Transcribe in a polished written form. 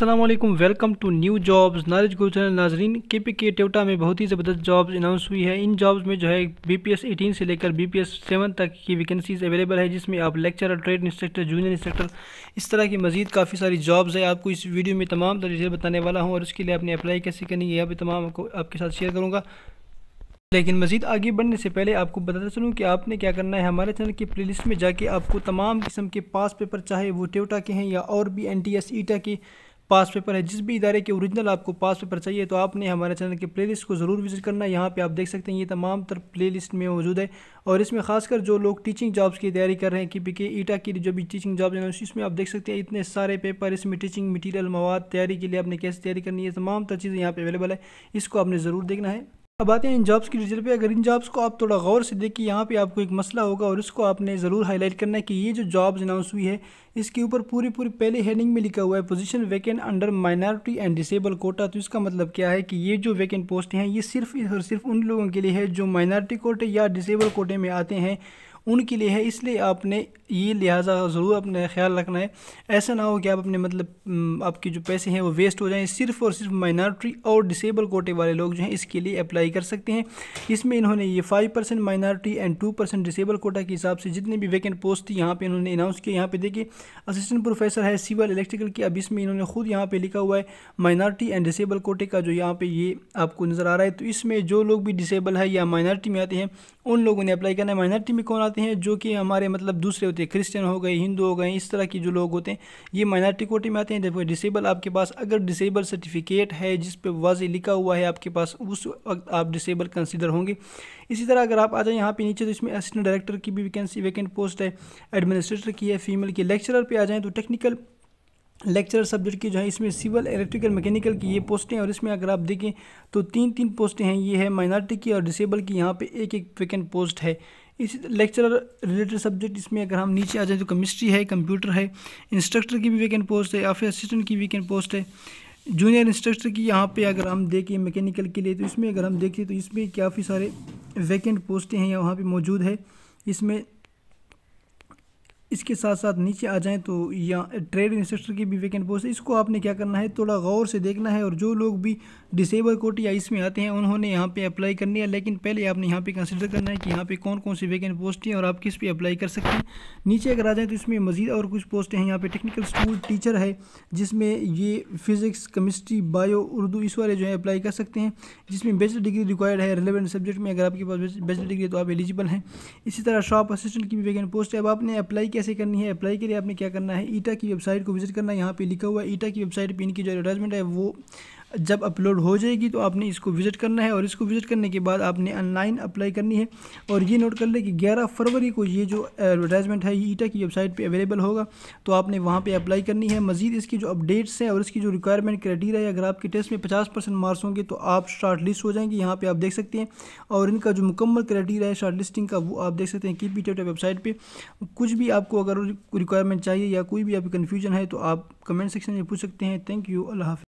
अस्सलामुअलैकुम, welcome to new jobs knowledge Guru channel. नाजरीन के पी के तेवता में बहुत ही ज़बरदस्त जॉब्स अनाउंस हुई है। इन जॉब्स में जो है BPS 18 से लेकर BPS 7 तक की वैकेंसीज अवेलेबल है, जिसमें आप lecturer, trade instructor, junior instructor, इस तरह की मजीद काफ़ी सारी जॉब्स है। आपको इस वीडियो में तमाम तरीके बताने वाला हूँ और उसके लिए आपने अप्लाई कैसे करनी है यह भी तमाम आपके साथ शेयर करूँगा। लेकिन मजीद आगे बढ़ने से पहले आपको बताता चलूँ कि आपने क्या करना है। हमारे चैनल की प्लेलिस्ट में जाके आपको तमाम किस्म के पास पेपर, चाहे वो तेवता के हैं या और भी NTS ईटा के पास पेपर है, जिस भी इदारे के ओरिजिनल आपको पास पेपर चाहिए तो आपने हमारे चैनल के प्लेलिस्ट को ज़रूर विजिट करना है। यहाँ पे आप देख सकते हैं ये तमाम तर प्लेलिस्ट में मौजूद है। और इसमें खासकर जो लोग टीचिंग जॉब्स की तैयारी कर रहे हैं, KPK ईटा की जो भी टीचिंग जॉब्स है, इसमें आप देख सकते हैं इतने सारे पेपर, इसमें टीचिंग मटीरियल, मवाद, तैयारी के लिए आपने कैसे तैयारी करनी है, तमाम तर चीज़ें यहाँ पर अवेलेबल है। इसको आपने ज़रूर देखना है। अब आते हैं इन जॉब्स की डिटेल पे। अगर इन जॉब्स को आप थोड़ा गौर से देखिए, यहाँ पे आपको एक मसला होगा और इसको आपने ज़रूर हाईलाइट करना है कि ये जो जॉब्स अनाउंस हुई है इसके ऊपर पूरी पहले हेडिंग में लिखा हुआ है position vacant under minority and disable quota. तो इसका मतलब क्या है कि ये जो वैकेंट पोस्ट हैं ये सिर्फ और सिर्फ उन लोगों के लिए है जो माइनॉरिटी कोटे या डिसेबल कोटे में आते हैं, उनके लिए है। इसलिए आपने ये लिहाजा ज़रूर अपने ख्याल रखना है, ऐसा ना हो कि आप अपने मतलब आपके जो पैसे हैं वो वेस्ट हो जाएं। सिर्फ़ और सिर्फ माइनॉरिटी और डिसेबल कोटे वाले लोग जो हैं इसके लिए अप्लाई कर सकते हैं। इसमें इन्होंने ये 5% माइनॉरिटी एंड 2% डिसेबल कोटा के हिसाब से जितनी भी वैकेंट पोस्ट थी यहाँ पर इन्होंने अनाउंस किया। यहाँ पर देखिए असिस्टेंट प्रोफेसर है सिविल इलेक्ट्रिकल की। अब इसमें इन्होंने खुद यहाँ पर लिखा हुआ है माइनॉरिटी एंड डिसेबल कोटे का जो यहाँ पर ये आपको नज़र आ रहा है। तो इसमें जो लोग भी डिसेबल है या माइनॉरिटी में आते हैं उन लोगों ने अप्लाई करना है। माइनॉरिटी में कौन हैं जो कि हमारे मतलब दूसरे होते हैं, क्रिश्चियन हो गए, हिंदू हो गए, इस तरह की जो लोग होते हैं ये माइनॉरिटी कोटे में आते हैं। देखो डिसेबल आपके पास अगर डिसेबल सर्टिफिकेट है जिस पे वाज़े लिखा हुआ है आपके पास, उस वक्त आप डिसेबल कंसीडर होंगे। इसी तरह अगर आप आ जाए यहाँ पे नीचे तो इसमें असिस्टेंट डायरेक्टर की भी वैकेंसी वैकेंट पोस्ट है, एडमिनिस्ट्रेटर की है फीमेल की। लेक्चरर पे आ जाएँ तो टेक्निकल लेक्चर सब्जेक्ट की जो है इसमें सिविल इलेक्ट्रिकल मैकेनिकल की ये पोस्टें हैं। और इसमें अगर आप देखें तो तीन पोस्टें हैं, ये है माइनॉरिटी की और डिसेबल की, यहाँ पे एक वैकेंट पोस्ट है। इसी लेक्चरर रिलेटेड सब्जेक्ट इसमें अगर हम नीचे आ जाए तो केमिस्ट्री है, कंप्यूटर है, इंस्ट्रक्टर की भी वैकेंट पोस्ट है, ऑफिस असिस्टेंट की वैकेंट पोस्ट है, जूनियर इंस्ट्रक्टर की। यहाँ पे अगर हम देखें मैकेनिकल के लिए तो इसमें अगर हम देखें तो इसमें काफ़ी सारे वैकेंट पोस्टें हैं यहाँ पर मौजूद है। इसमें इसके साथ साथ नीचे आ जाएं तो यहाँ ट्रेड इंस्ट्रक्टर की भी वैकेंट पोस्ट है। इसको आपने क्या करना है, थोड़ा गौर से देखना है। और जो लोग भी डिसेबल कोटे या इसमें आते हैं उन्होंने यहाँ पे अप्लाई करनी है। लेकिन पहले आपने यहाँ पे कंसीडर करना है कि यहाँ पे कौन कौन सी वैकेंट पोस्ट हैं और आप किस पे अप्लाई कर सकते हैं। नीचे अगर आ जाएँ तो इसमें मजीद और कुछ पोस्टें हैं। यहाँ पर टेक्निकल स्कूल टीचर है जिसमें ये फिज़िक्स, केमिस्ट्री, बायो, उर्दू इस वाले जो है अप्लाई कर सकते हैं, जिसमें बैचलर डिग्री रिक्वायर्ड है। रिलेवेंट सब्जेक्ट में अगर आपके पास बैचलर डिग्री तो आप एलिजिबल हैं। इसी तरह शॉप असिस्टेंट की भी वैकेंट पोस्ट है। अब आपने अप्लाई कैसे करनी है, अप्लाई के लिए आपने क्या करना है, ईटा की वेबसाइट को विजिट करना है। यहाँ पे लिखा हुआ है ईटा की वेबसाइट पे इनकी जो एडवर्टाइजमेंट है वो जब अपलोड हो जाएगी तो आपने इसको विजिट करना है। और इसको विजिट करने के बाद आपने ऑनलाइन अप्लाई करनी है। और ये नोट कर लें कि 11 फरवरी को ये जो एडवर्टाइजमेंट है ये ईटा की वेबसाइट पे अवेलेबल होगा, तो आपने वहाँ पे अप्लाई करनी है। मजीद इसकी जो अपडेट्स हैं और इसकी जो रिक्वायरमेंट क्राइटेरिया है, अगर आपके टेस्ट में 50% मार्क्स होंगे तो आप शार्ट लिस्ट हो जाएंगे, यहाँ पर आप देख सकते हैं। और इनका जो मुकम्मल क्राइटेरिया है शार्ट लिस्टिंग का वो आप देख सकते हैं KPK तेवता वेबसाइट पर। कुछ भी आपको अगर रिक्वायरमेंट चाहिए या कोई भी आपकी कन्फ्यूजन है तो आप कमेंट सेक्शन में पूछ सकते हैं। थैंक यू, अल्लाह हाफ़िज़।